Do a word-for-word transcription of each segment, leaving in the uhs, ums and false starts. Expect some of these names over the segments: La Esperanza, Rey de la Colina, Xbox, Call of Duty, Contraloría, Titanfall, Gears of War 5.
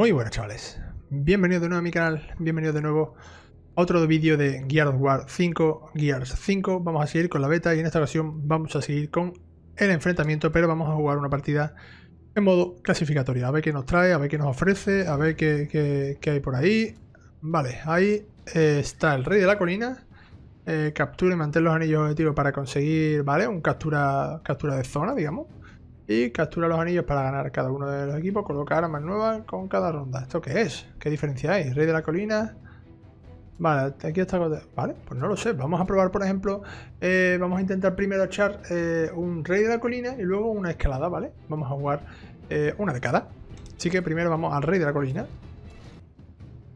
Muy buenas, chavales, bienvenidos de nuevo a mi canal, bienvenidos de nuevo a otro vídeo de Gears of War cinco, Gears cinco. Vamos a seguir con la beta y en esta ocasión vamos a seguir con el enfrentamiento, pero vamos a jugar una partida en modo clasificatoria, a ver qué nos trae, a ver qué nos ofrece, a ver qué, qué, qué hay por ahí. Vale, ahí eh, está el Rey de la Colina. Eh, captura y mantén los anillos objetivos para conseguir, vale, un captura, captura de zona, digamos. Y captura los anillos para ganar cada uno de los equipos. Colocar armas nuevas con cada ronda. ¿Esto qué es? ¿Qué diferencia hay? Rey de la Colina. Vale, aquí está. Vale, pues no lo sé. Vamos a probar, por ejemplo. Eh, vamos a intentar primero echar eh, un Rey de la Colina y luego una escalada, ¿vale? Vamos a jugar eh, una de cada. Así que primero vamos al Rey de la Colina.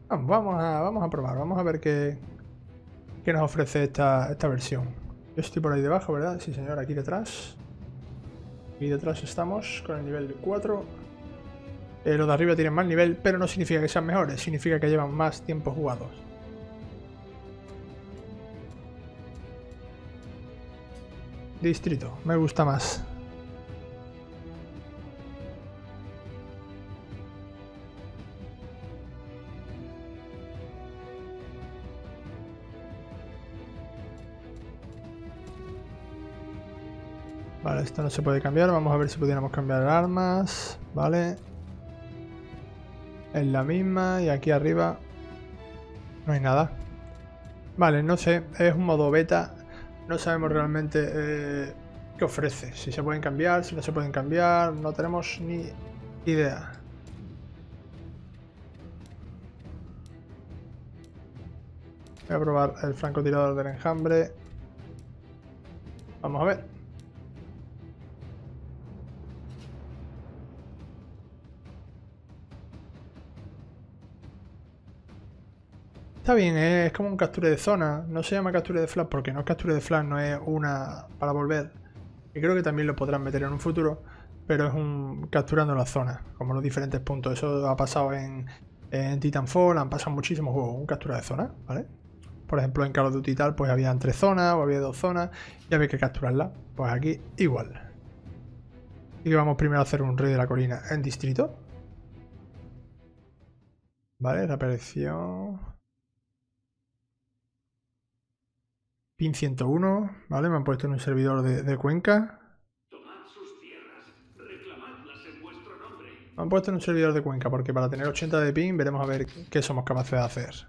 Vamos, vamos, a, vamos a probar. Vamos a ver qué, qué nos ofrece esta, esta versión. Yo estoy por ahí debajo, ¿verdad? Sí, señor, aquí detrás. Y detrás estamos con el nivel cuatro. Eh, los de arriba tienen más nivel, pero no significa que sean mejores, significa que llevan más tiempo jugados. Distrito, me gusta más. Vale, esto no se puede cambiar. Vamos a ver si pudiéramos cambiar armas. Vale. Es la misma. Y aquí arriba no hay nada. Vale, no sé. Es un modo beta. No sabemos realmente eh, qué ofrece. Si se pueden cambiar, si no se pueden cambiar. No tenemos ni idea. Voy a probar el francotirador del enjambre. Vamos a ver. Está bien, ¿eh? Es como un captura de zona. No se llama captura de flash porque no es captura de flash, no es una para volver. Y creo que también lo podrán meter en un futuro, pero es un capturando la zona, como los diferentes puntos. Eso ha pasado en, en Titanfall, han pasado muchísimos juegos, un captura de zona, ¿vale? Por ejemplo, en Call of Duty y tal, pues había tres zonas o había dos zonas y había que capturarla. Pues aquí igual. Y vamos primero a hacer un Rey de la Colina en distrito. Vale, reaparición. Pin ciento uno, ¿vale? Me han puesto en un servidor de, de Cuenca. Tomad sus tierras, reclamadlas en vuestro nombre. Me han puesto en un servidor de Cuenca porque para tener ochenta de pin veremos a ver qué somos capaces de hacer.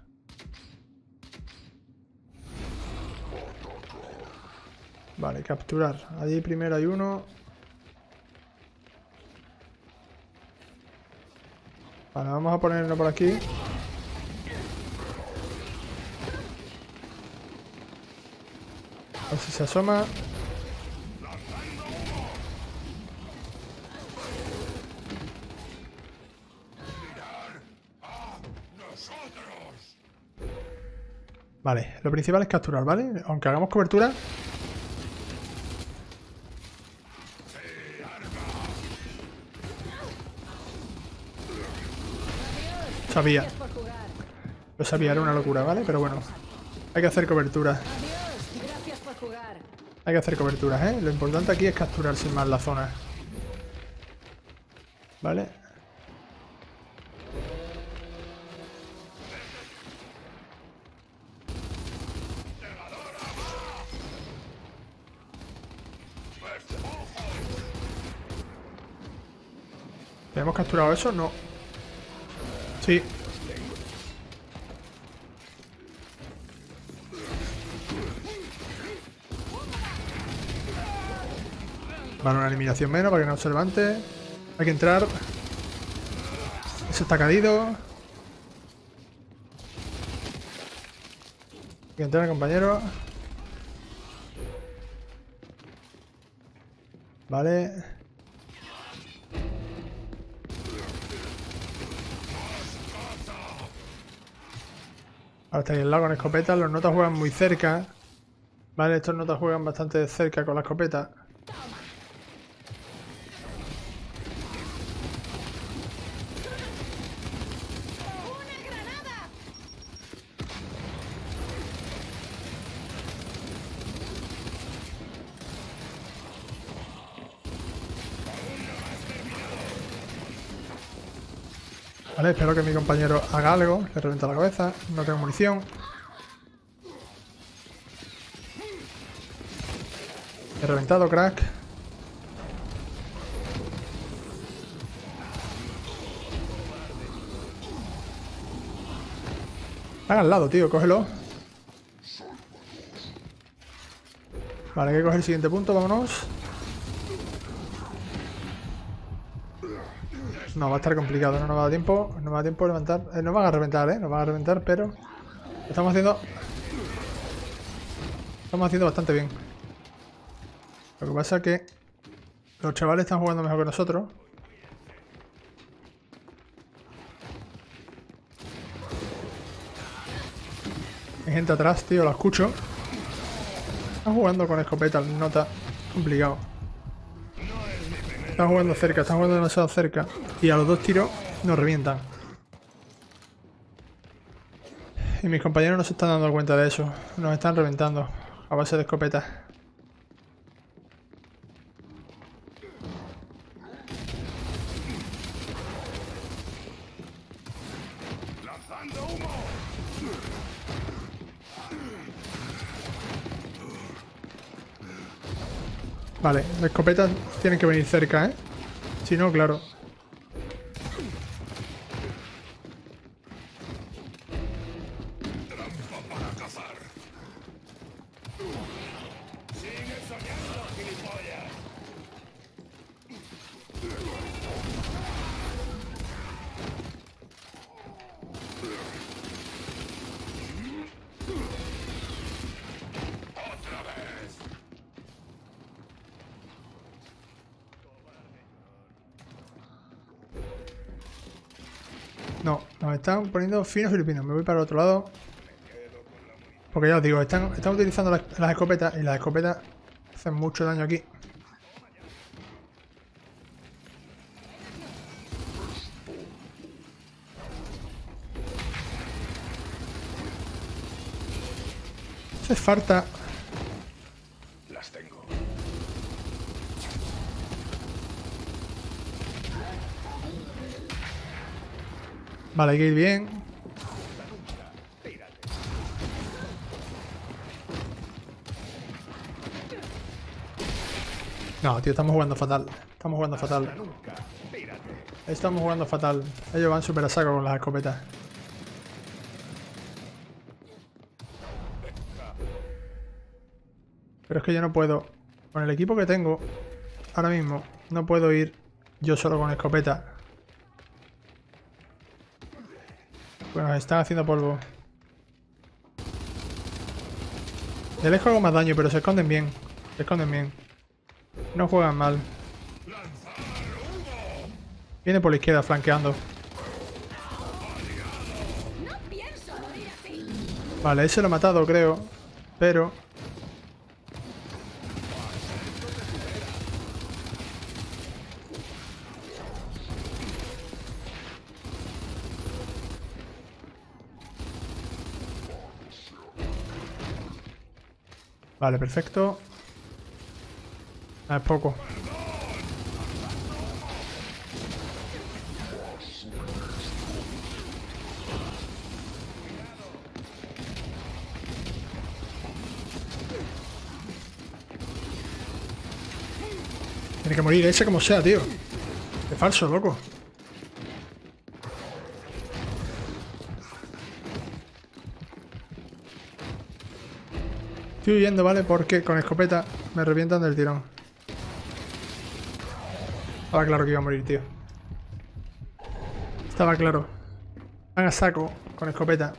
Vale, capturar. Allí primero hay uno. Vale, vamos a ponerlo por aquí. A ver si se asoma. Vale, lo principal es capturar, ¿vale? Aunque hagamos cobertura. Sabía. Lo sabía, era una locura, ¿vale? Pero bueno, hay que hacer cobertura. Hay que hacer coberturas, ¿eh? Lo importante aquí es capturar sin más la zona. ¿Vale? ¿Hemos capturado eso? No. Sí. Vale, una eliminación menos para que no se levante. Hay que entrar. Ese está caído. Hay que entrar, compañero. Vale. Ahora está ahí el lado con escopetas. Los notas juegan muy cerca. Vale, estos notas juegan bastante de cerca con la escopeta. Vale, espero que mi compañero haga algo. Le revienta la cabeza. No tengo munición. He reventado, crack. Están al lado, tío. Cógelo. Vale, hay que coger el siguiente punto. Vámonos. No, va a estar complicado. No nos va a dar tiempo. No me va a dar tiempo de levantar. Eh, nos van a reventar, ¿eh? Nos van a reventar, pero... Lo estamos haciendo... Lo estamos haciendo bastante bien. Lo que pasa es que los chavales están jugando mejor que nosotros. Hay gente atrás, tío, la escucho. Están jugando con escopeta, no está complicado. Están jugando cerca, están jugando demasiado cerca. Y a los dos tiros nos revientan. Y mis compañeros no se están dando cuenta de eso. Nos están reventando a base de escopetas. Vale, las escopetas tienen que venir cerca, ¿eh? Si no, claro. No, nos están poniendo finos filipinos. Me voy para el otro lado. Porque ya os digo, están, están utilizando las, las escopetas. Y las escopetas hacen mucho daño aquí. Hace falta. Las tengo. Vale, hay que ir bien. No, tío, estamos jugando fatal. Estamos jugando fatal. Estamos jugando fatal. Ellos van súper a saco con las escopetas. Pero es que yo no puedo. Con el equipo que tengo ahora mismo, no puedo ir yo solo con escopeta. Bueno, están haciendo polvo. De lejos hago más daño, pero se esconden bien. Se esconden bien. No juegan mal. Viene por la izquierda, flanqueando. Vale, ese lo he matado, creo. Pero... Vale, perfecto. Ah, es poco. Tiene que morir ese como sea, tío. Qué falso, loco. Estoy huyendo, ¿vale? Porque con escopeta me revientan del tirón. Estaba claro que iba a morir, tío. Estaba claro. Van a saco con escopeta.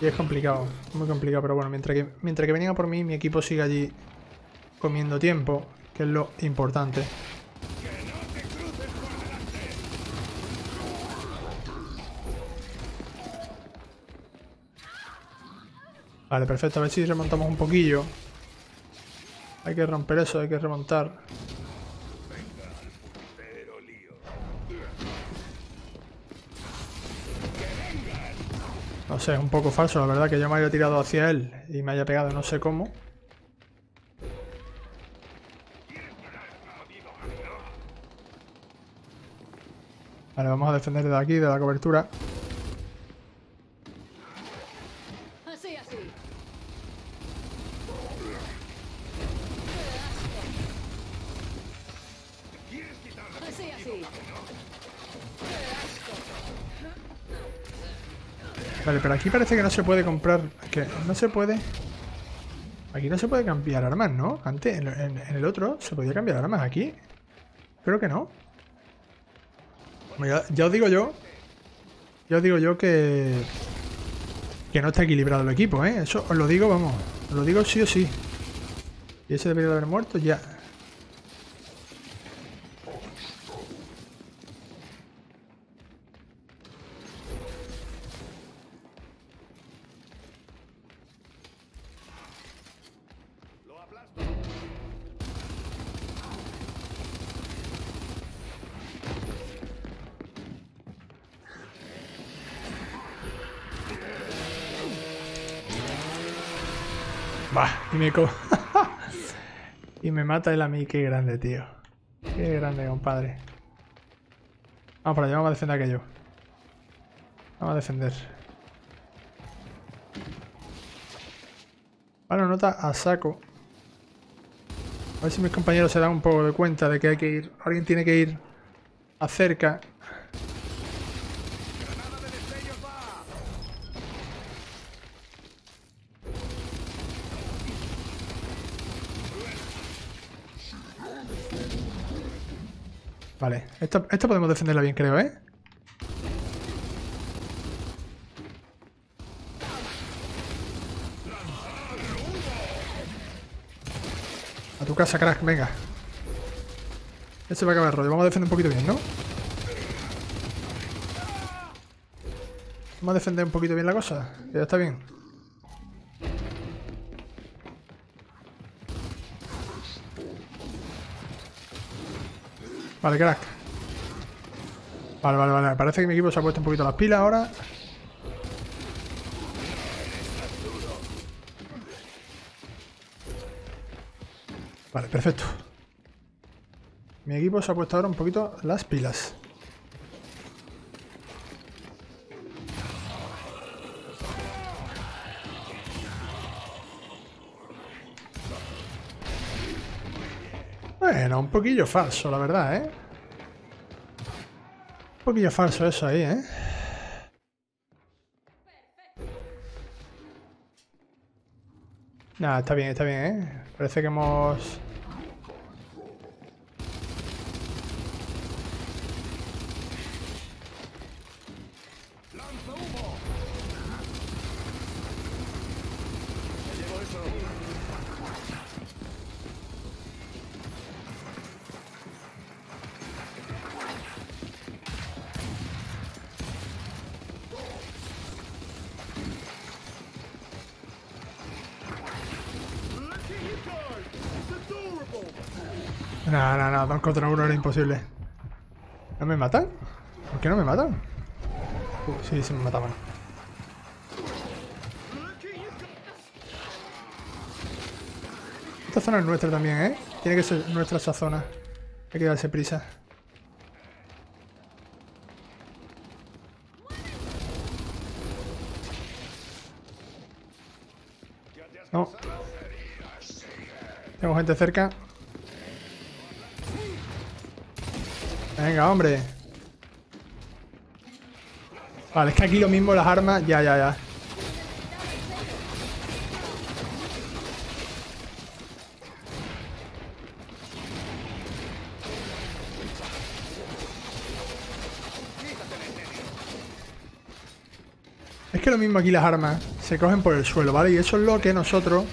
Y es complicado, muy complicado, pero bueno, mientras que, mientras que venían a por mí, mi equipo sigue allí comiendo tiempo, que es lo importante. Vale, perfecto. A ver si remontamos un poquillo. Hay que romper eso, hay que remontar. No sé, es un poco falso, la verdad, que yo me haya tirado hacia él y me haya pegado, no sé cómo. Vale, vamos a defender de aquí, de la cobertura. Así, así. Así, así. Vale, pero aquí parece que no se puede comprar. Que no se puede. Aquí no se puede cambiar armas, ¿no? Antes, en, en, en el otro, se podía cambiar armas aquí. Creo que no. Bueno, ya, ya os digo yo. Ya os digo yo que. Que no está equilibrado el equipo, ¿eh? Eso os lo digo, vamos. Os lo digo sí o sí. Y ese debería de haber muerto ya. Bah, y me co y me mata él a mí. Qué grande, tío. Qué grande, compadre. Vamos para allá, vamos a defender aquello. Vamos a defender. Vale, nota a saco. A ver si mis compañeros se dan un poco de cuenta de que hay que ir. Alguien tiene que ir acerca. Vale, esta, esta podemos defenderla bien, creo, ¿eh? A tu casa, crack, venga. Este va a acabar el rollo, vamos a defender un poquito bien, ¿no? Vamos a defender un poquito bien la cosa, que ya está bien. Vale, crack. Vale, vale, vale. Parece que mi equipo se ha puesto un poquito las pilas ahora. Vale, perfecto. Mi equipo se ha puesto ahora un poquito las pilas. Bueno, un poquillo falso, la verdad, ¿eh? Un poquillo falso eso ahí, ¿eh? Nada, está bien, está bien, ¿eh? Parece que hemos... No, no, no, dos contra uno era imposible. ¿No me matan? ¿Por qué no me matan? Uh, sí, sí me mataban. Esta zona es nuestra también, ¿eh? Tiene que ser nuestra esa zona. Hay que darse prisa. No. Tengo gente cerca. Venga, hombre. Vale, es que aquí lo mismo las armas. Ya, ya, ya. Es que lo mismo aquí las armas se cogen por el suelo, ¿vale? Y eso es lo que nosotros...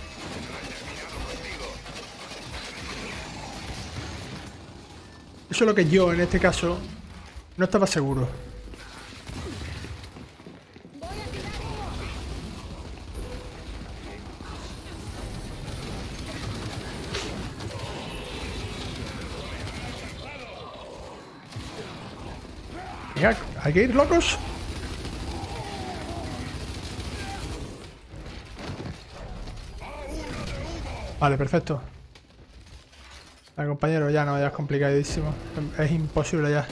Eso es lo que yo, en este caso, no estaba seguro. Venga, hay que ir locos. Vale, perfecto. Vale, compañero, ya no, ya es complicadísimo. Es imposible ya.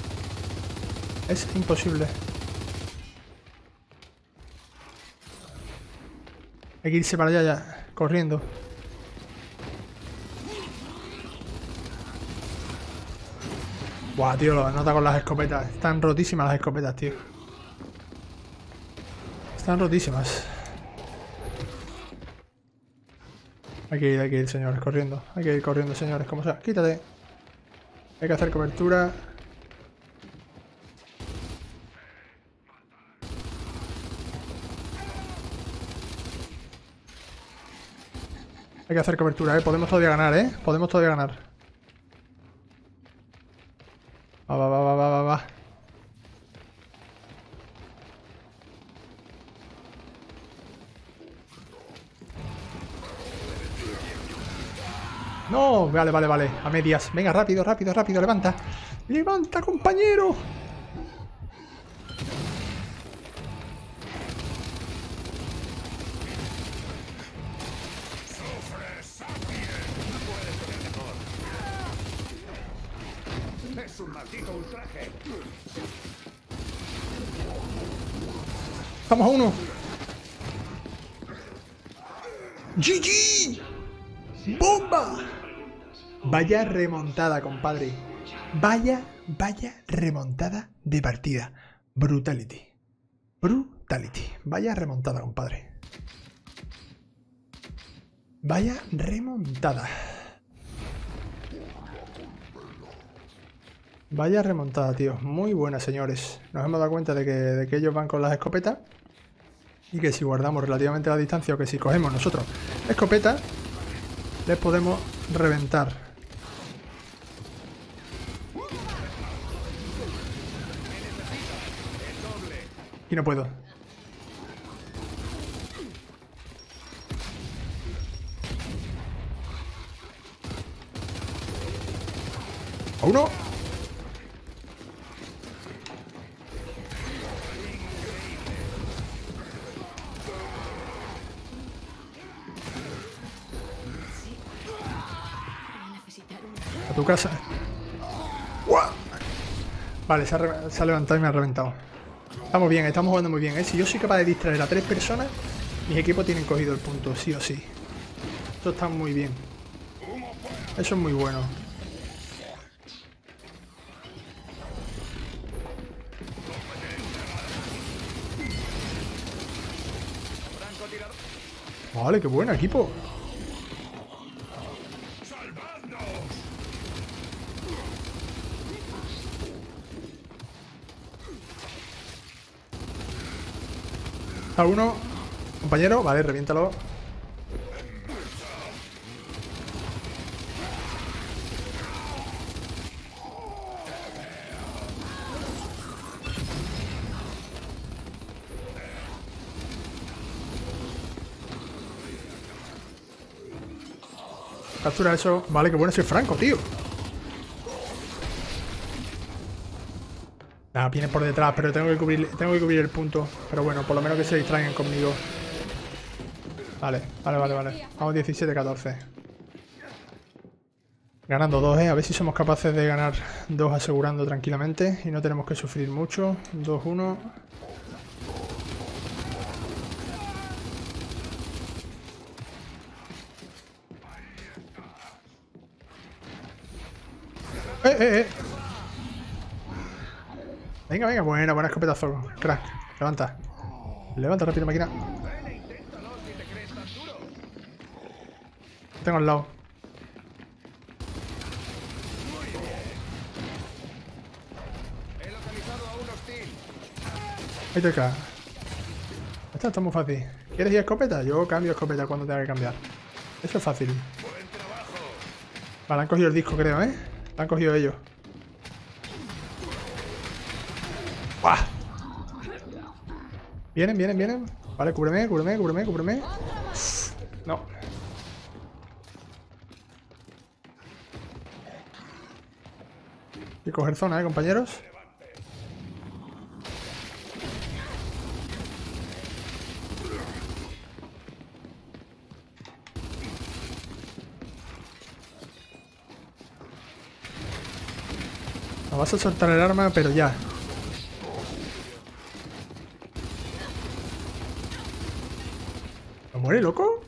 es imposible. Hay que irse para allá ya, corriendo. Buah, tío, lo nota con las escopetas. Están rotísimas las escopetas, tío. Están rotísimas. Hay que ir, hay que ir, señores, corriendo. Hay que ir corriendo, señores, como sea. Quítate. Hay que hacer cobertura. Hay que hacer cobertura, eh. Podemos todavía ganar, eh. Podemos todavía ganar. Va, va, va, va, va, va, va. No, vale, vale, vale. A medias. Venga, rápido, rápido, rápido. Levanta. Levanta, compañero. Estamos a uno. G G. Bomba. Vaya remontada, compadre. Vaya, vaya remontada de partida. Brutality. Brutality. Vaya remontada, compadre. Vaya remontada. Vaya remontada, tío. Muy buena, señores. Nos hemos dado cuenta de que, de que ellos van con las escopetas. Y que si guardamos relativamente la distancia o que si cogemos nosotros escopeta, les podemos reventar. Y no puedo. A uno. A tu casa. ¡Guau! Vale, se ha, se ha levantado y me ha reventado. Estamos bien, estamos jugando muy bien, ¿eh? Si yo soy capaz de distraer a tres personas, mis equipos tienen cogido el punto, sí o sí. Esto está muy bien. Eso es muy bueno. Vale, qué buen equipo. A uno, compañero, vale, reviéntalo. Captura eso, vale, qué bueno ese Franco, tío. Nada, viene por detrás, pero tengo que cubrir, tengo que cubrir el punto. Pero bueno, por lo menos que se distraigan conmigo. Vale, vale, vale, vale. Vamos diecisiete a catorce. Ganando dos, eh. A ver si somos capaces de ganar dos asegurando tranquilamente. Y no tenemos que sufrir mucho. dos uno. Eh, eh, eh. Venga, venga, buena, buena escopetazo, crack. Levanta. Levanta rápido, máquina. Tengo al lado. Ahí te acá. Esta está muy fácil. ¿Quieres ir a escopeta? Yo cambio escopeta cuando tenga que cambiar. Eso es fácil. Vale, han cogido el disco, creo, ¿eh? Lo han cogido ellos. ¡Buah! Vienen, vienen, vienen. Vale, cúbreme, cúbreme, cúbreme, cúbreme. No. Hay que coger zona, ¿eh, compañeros? No, vas a soltar el arma, pero ya. muere, loco?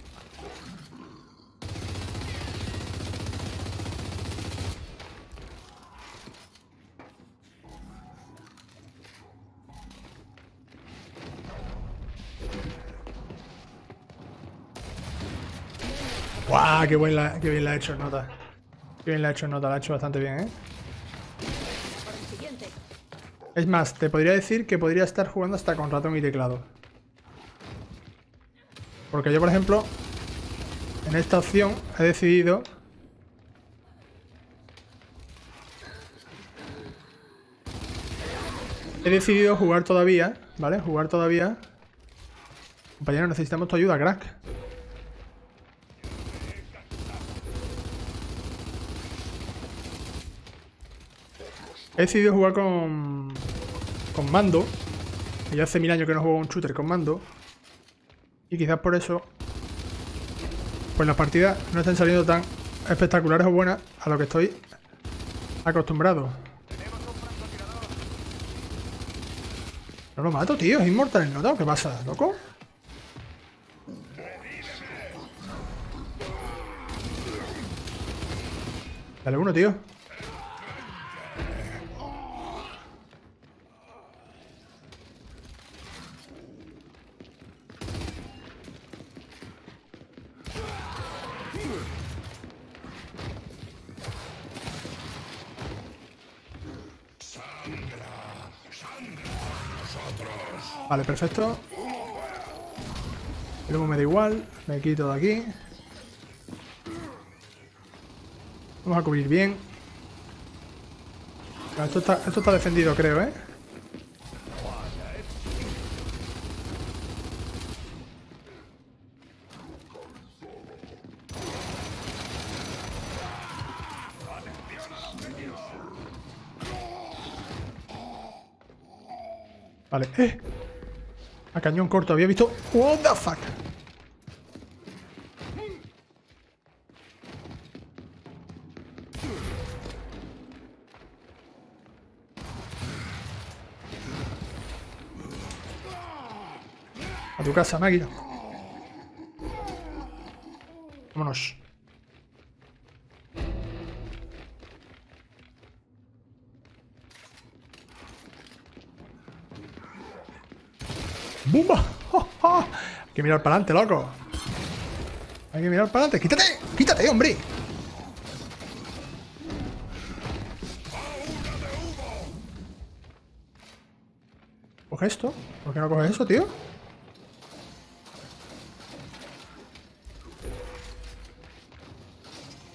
¡Guau! Qué bien la, qué bien la ha hecho Nota. Qué bien la ha hecho Nota, la ha hecho bastante bien, ¿eh? Es más, te podría decir que podría estar jugando hasta con ratón y teclado. Porque yo, por ejemplo, en esta opción he decidido... He decidido jugar todavía, ¿vale? Jugar todavía. Compañero, necesitamos tu ayuda, crack. He decidido jugar con... con mando. Y ya hace mil años que no juego un shooter con mando. Y quizás por eso... pues las partidas no están saliendo tan espectaculares o buenas a lo que estoy acostumbrado. No lo mato, tío. Es inmortal el Nota. ¿Qué pasa, loco? Dale uno, tío. Vale, perfecto. Luego me da igual. Me quito de aquí. Vamos a cubrir bien. Esto está, esto está defendido, creo, ¿eh? Vale, eh. A cañón corto, había visto... ¡What the fuck! A tu casa, máquina. Vámonos. ¡Bumba! ¡Oh, oh! Hay que mirar para adelante, loco. Hay que mirar para adelante. ¡Quítate! ¡Quítate, hombre! Coge esto. ¿Por qué no coges eso, tío?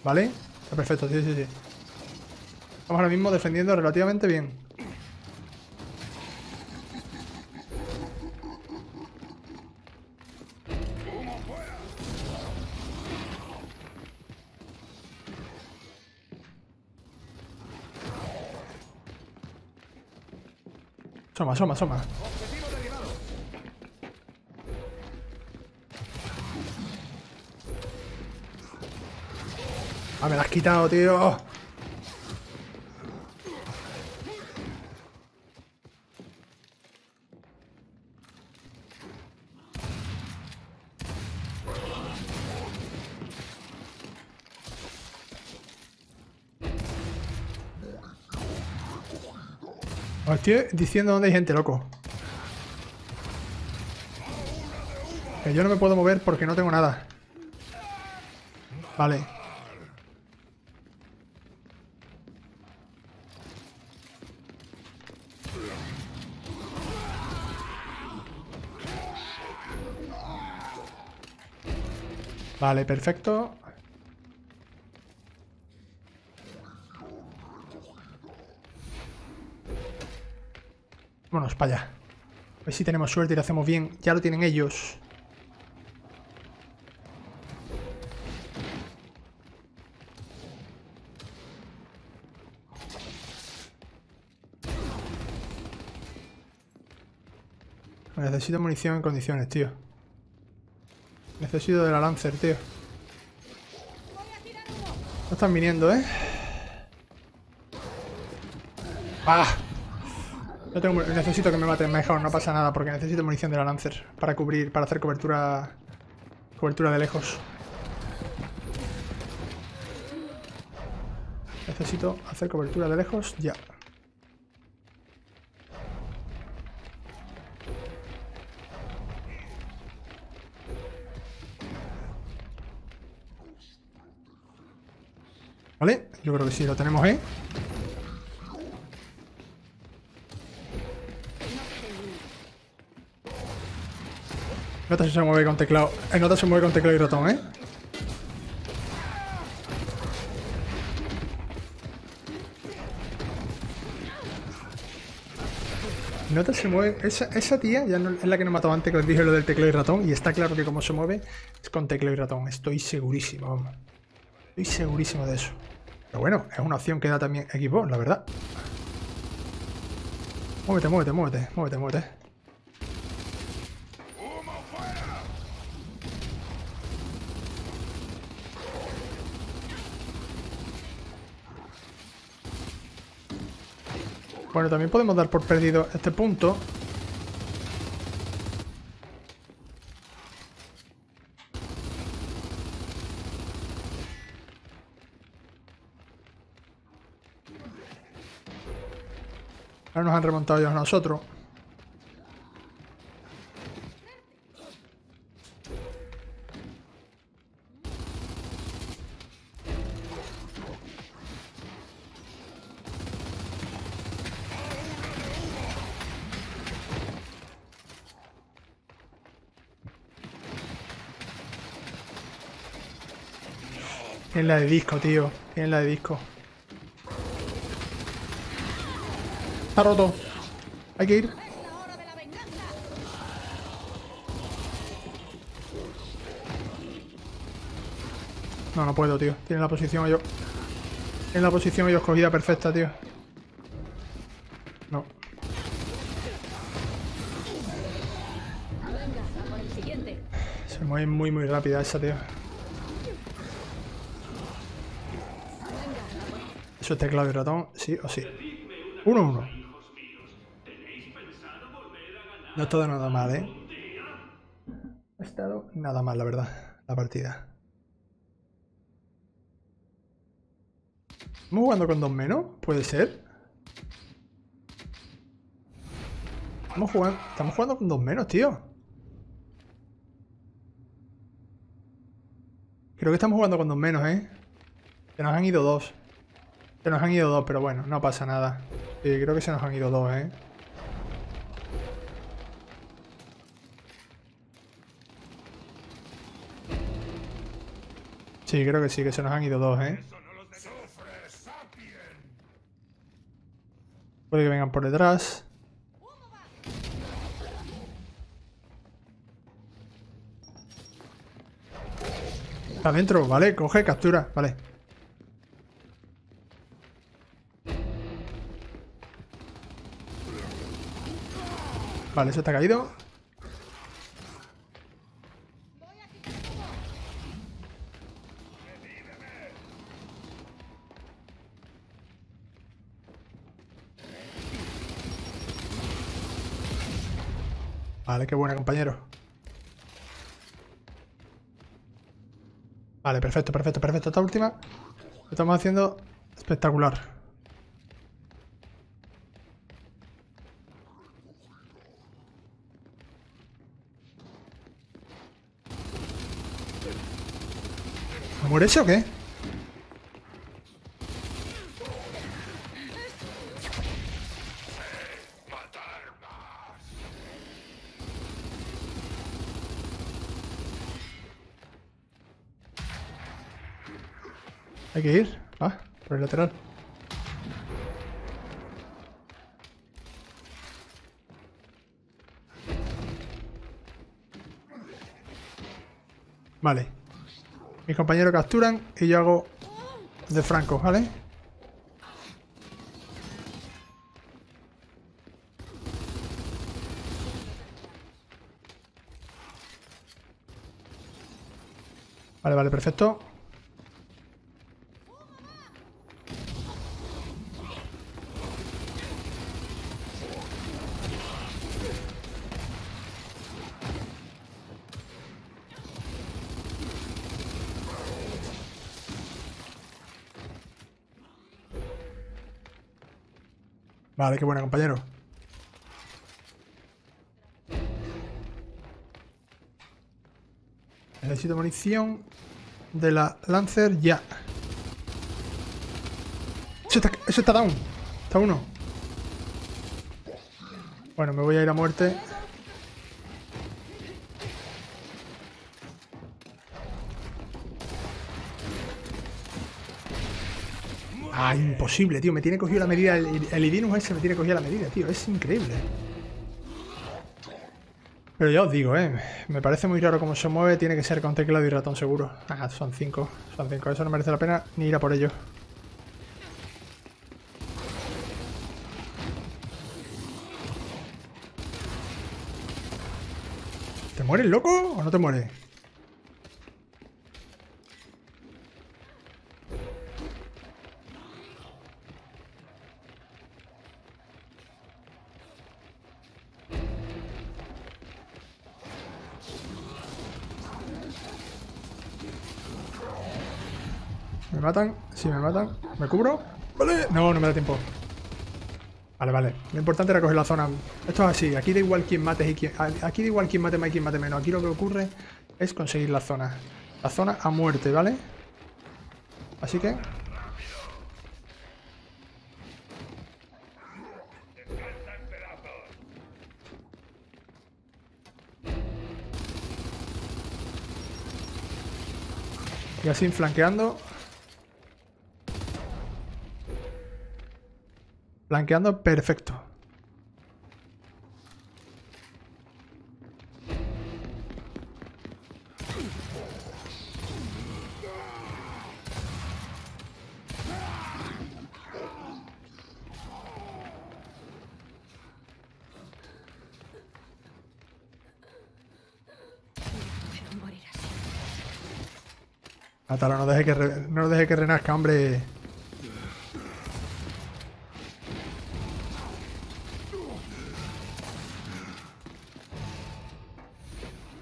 Vale. Está perfecto, sí, sí, sí. Estamos ahora mismo defendiendo relativamente bien. Soma, soma, soma. Ah, me la has quitado, tío. Os estoy diciendo dónde hay gente, loco. Que yo no me puedo mover porque no tengo nada. Vale. Vale, perfecto. Vámonos para allá. A ver si tenemos suerte y lo hacemos bien. Ya lo tienen ellos. Necesito munición en condiciones, tío. Necesito de la Lancer, tío. No están viniendo, ¿eh? ¡Ah! No tengo, necesito que me maten mejor, no pasa nada, porque necesito munición de la Lancer para cubrir, para hacer cobertura Cobertura de lejos. Necesito hacer cobertura de lejos ya. Vale, yo creo que sí lo tenemos, ¿eh? Nota si se mueve con teclado. Eh, nota se mueve con teclado y ratón, ¿eh? Nota se mueve. Esa, esa tía ya no, es la que nos mató antes, que os dije lo del teclado y ratón. Y está claro que como se mueve es con teclado y ratón. Estoy segurísimo, vamos. Estoy segurísimo de eso. Pero bueno, es una opción que da también Xbox, la verdad. Muévete, muévete, muévete, muévete, muévete. Bueno, también podemos dar por perdido este punto. Ahora nos han remontado ellos a nosotros. Tienen la de disco, tío. Tienen la de disco. Está roto. Hay que ir. No, no puedo, tío. Tienen la posición ellos. Tienen la posición ellos cogida perfecta, tío. No. Se mueve muy, muy rápida esa, tío. Eso es teclado y ratón, sí o sí. uno uno. No ha estado nada mal, ¿eh? No ha estado nada mal, la verdad, la partida. ¿Estamos jugando con dos menos? ¿Puede ser? Estamos jugando, estamos jugando con dos menos, tío. Creo que estamos jugando con dos menos, ¿eh? Se nos han ido dos. Se nos han ido dos, pero bueno, no pasa nada. Sí, creo que se nos han ido dos, ¿eh? Sí, creo que sí, que se nos han ido dos, ¿eh? Puede que vengan por detrás. Está adentro, vale, coge, captura, vale. Vale, eso está caído. Vale, qué buena, compañero. Vale, perfecto, perfecto, perfecto. Esta última lo estamos haciendo espectacular. ¿Por eso o qué? Hay que ir, va, por el lateral. Vale. Mis compañeros capturan y yo hago de franco, ¿vale? Vale, vale, perfecto. Vale, qué buena, compañero. Necesito munición de la Lancer ya. Eso está, eso está down. Está uno. Bueno, me voy a ir a muerte. Ah, imposible, tío. Me tiene cogido la medida. El, el Idinus ese me tiene cogido la medida, tío. Es increíble. Pero ya os digo, eh. Me parece muy raro cómo se mueve. Tiene que ser con teclado y ratón seguro. Ah, son cinco. Son cinco. Eso no merece la pena ni ir a por ello. ¿Te mueres, loco? ¿O no te mueres? ¿Me matan? Sí, me matan. ¿Me cubro? Vale. No, no me da tiempo. Vale, vale. Lo importante era coger la zona. Esto es así. Aquí da igual quién mates y quién... Aquí da igual quién mate más y quién mate menos. Aquí lo que ocurre es conseguir la zona. La zona a muerte, ¿vale? Así que... Y así flanqueando... Blanqueando, perfecto. Mátalo, no deje que re... no deje que renazca, hombre.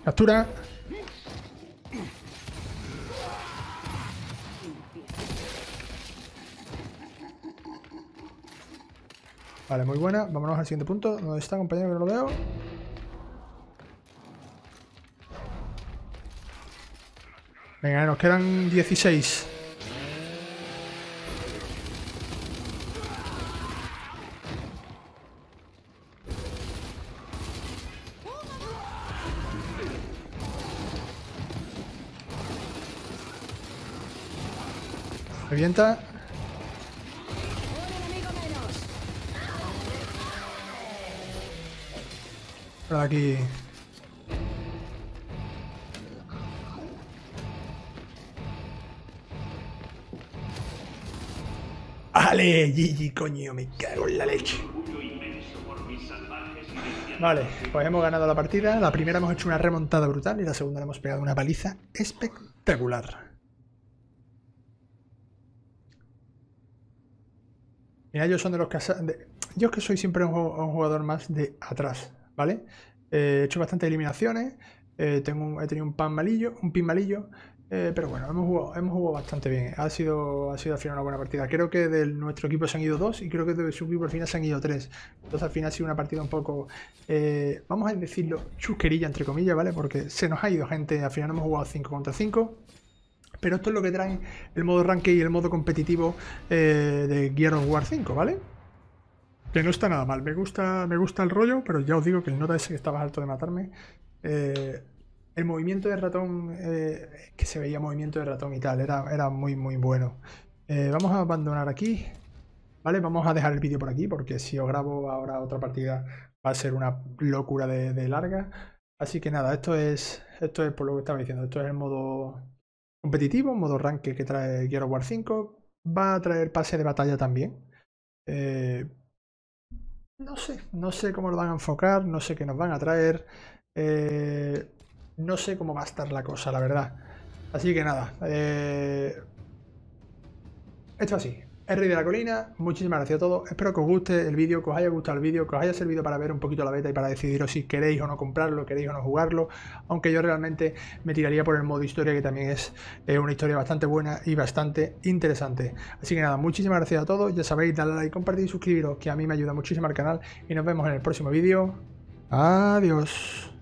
Captura. Vale, muy buena. Vámonos al siguiente punto. ¿Dónde está, compañero? Que no lo veo. Venga, nos quedan dieciséis. Revienta. Por aquí. Vale, G G, coño, me cago en la leche. Vale, pues hemos ganado la partida. La primera hemos hecho una remontada brutal y la segunda le hemos pegado una paliza espectacular. Mira, yo son de los que... De, yo es que soy siempre un, un jugador más de atrás, ¿vale? Eh, he hecho bastantes eliminaciones, eh, tengo un, he tenido un pan malillo, un pin malillo, eh, pero bueno, hemos jugado, hemos jugado bastante bien. Ha sido, ha sido al final una buena partida. Creo que de nuestro equipo se han ido dos y creo que de su equipo al final se han ido tres. Entonces al final ha sido una partida un poco, eh, vamos a decirlo, chusquerilla, entre comillas, ¿vale? Porque se nos ha ido gente, al final hemos jugado cinco contra cinco. Pero esto es lo que traen el modo ranked y el modo competitivo eh, de Gears of War cinco, ¿vale? Que no está nada mal. Me gusta, me gusta el rollo, pero ya os digo que el nota ese que estaba harto de matarme. Eh, el movimiento de ratón, eh, que se veía movimiento de ratón y tal, era, era muy, muy bueno. Eh, vamos a abandonar aquí, ¿vale? Vamos a dejar el vídeo por aquí, porque si os grabo ahora otra partida va a ser una locura de, de larga. Así que nada, esto es, esto es por lo que estaba diciendo. Esto es el modo... competitivo, modo ranked que trae Gears of War cinco, va a traer pase de batalla también. Eh, no sé, no sé cómo lo van a enfocar, no sé qué nos van a traer, eh, no sé cómo va a estar la cosa, la verdad. Así que nada, eh, esto así. es Rey de la Colina, muchísimas gracias a todos, espero que os guste el vídeo, que os haya gustado el vídeo, que os haya servido para ver un poquito la beta y para decidiros si queréis o no comprarlo, queréis o no jugarlo, aunque yo realmente me tiraría por el modo historia, que también es eh, una historia bastante buena y bastante interesante. Así que nada, muchísimas gracias a todos, ya sabéis, dadle like, compartid y suscribiros, que a mí me ayuda muchísimo al canal, y nos vemos en el próximo vídeo. Adiós.